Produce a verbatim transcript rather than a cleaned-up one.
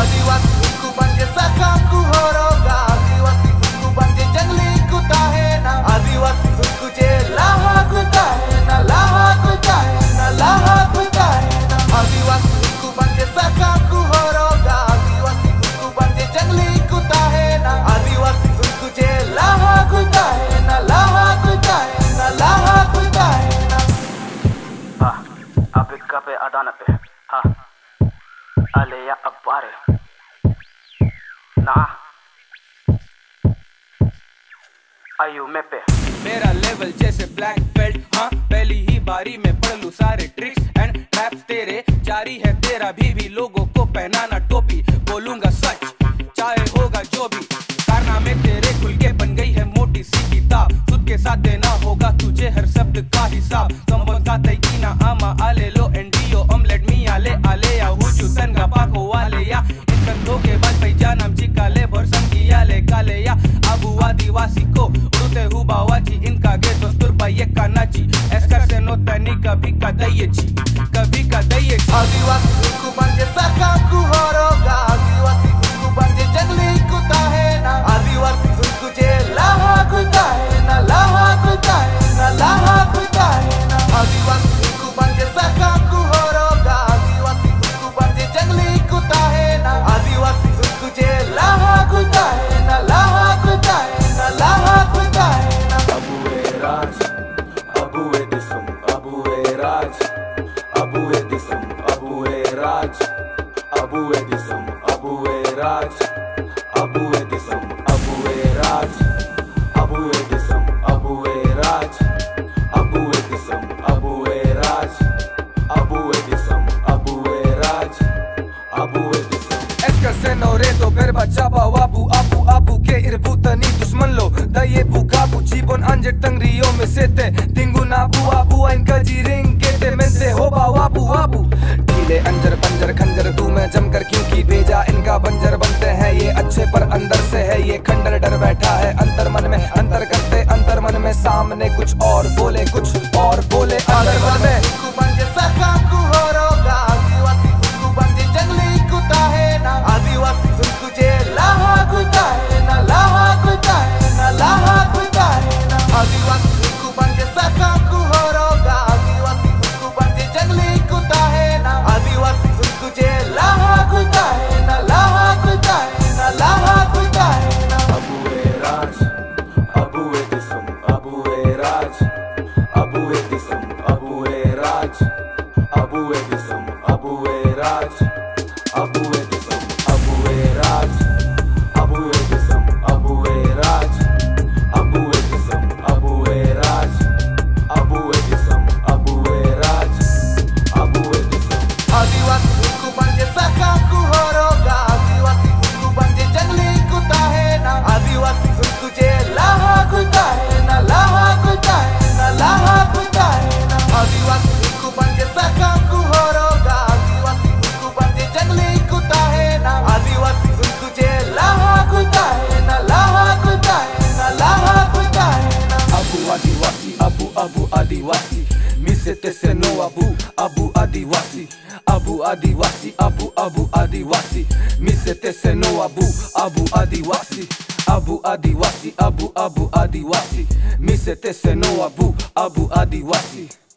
आदिवासी उनको बन के सखा को हो रोगा, आदिवासी उनको बन के जंगली कुता है ना, आदिवासी उनको जे लाहा कुता है ना, लाहा कुता है ना, लाहा कुता है ना, आदिवासी उनको बन के सखा को हो रोगा, आदिवासी उनको बन के जंगली कुता है ना, आदिवासी उनको जे लाहा कुता है ना, लाहा कुता है ना, लाहा कुता है ना। हां आप इक्का पे अडाना पे हां अलेया अब्बारे ना आयु में पे मेरा लेवल जैसे ब्लैक बेल्ट। हाँ पहली ही बारी में पढ़ लू सारे ट्रिक्स एंड ट्रैप्स तेरे जारी है तेरा भी भी लोगों को पहनाना टोपी। बोलूंगा सच चाहे होगा जो भी, कारनामे तेरे खुल के बन गई है मोटी सी किताब। खुद के साथ देना होगा तुझे हर शब्द का हिसाब। संबंधा तय ना आमा आले लो एनडीओ अमलेट मी आले आले या हुचुतन का पाको वाले या के बाद पैजा नाम चिकाले भरसम किया ले काले या अबू आदिवासी को उड़ते हु बावाची इनका गे दस्तूर पाये कानाची एस्कर से नो तनी कभी का दइये छी कभी का दइये छी। आदिवासी उनको बन के सखा को हो रोगा, आदिवासी उनको बन के जंगली कुत्ता है ना, आदिवासी उनको जे लाहा कुत्ता है ना, लाहा कुत्ता है ना, लाहा कुत्ता है ना, आदिवासी उनको बन के सखा को हो रोगा, आदिवासी उनको बन के जंगली कुत्ता है ना, आदिवासी उसको जे लाहा कुत्ता है ना, लाहा कुत्ता है ना, लाहा कुत्ता है ना। अबुए राज अबुए दिसम अबुए राज अबुए दिसम अबुए राज अबुए दिसम अबुए राज अबुए दिसम अबुए राज अबुए दिसम अबुए राज अबुए दिसम अबुए राज अबुए दिसम अबुए राज अबुए से नोरे तो फिर बच्चा बाबा बू आबू आबू के इरबू तनी दुश्मन लो दये भूखा बू जीवन अंजर तंग रियो में से ते दिंगू ना बू आबू इनका जी रिंग के ते में से हो बाबा बू आबू ढीले अंजर पंजर खंजर तू मैं जमकर क्योंकि भेजा इनका बंजर बनते हैं ये अच्छे पर अंदर से है ये खंडर डर बैठा है अंतर मन में अंतर करते अंतर मन में सामने कुछ और बोले कुछ और बोले अंतर मन में। आदिवासी उनको जे लाहा कुत्ता है ना, लाहा कुत्ता है ना, लाहा कुत्ता है ना, आदिवासी उनको बन के सखा को हो रोगा, आदिवासी उनको बन के जंगली कुत्ता है ना, आदिवासी उनको जे लाहा कुत्ता है ना, लाहा कुत्ता है ना, लाहा कुत्ता है ना। अबुए राज अबुए दिसम अबुए राज अबुए दिसम अबुए राज अबुए दिसम अबुए राज अबुए आदिवासी मिसे तेसे नो अबू अबू आदिवासी अबू आदिवासी अबू अबू आदिवासी मिसे तेसे नो अबू अबू आदिवासी अबू आदिवासी अबू अबू आदिवासी मिसे तेसे नो अबू अबू आदिवासी।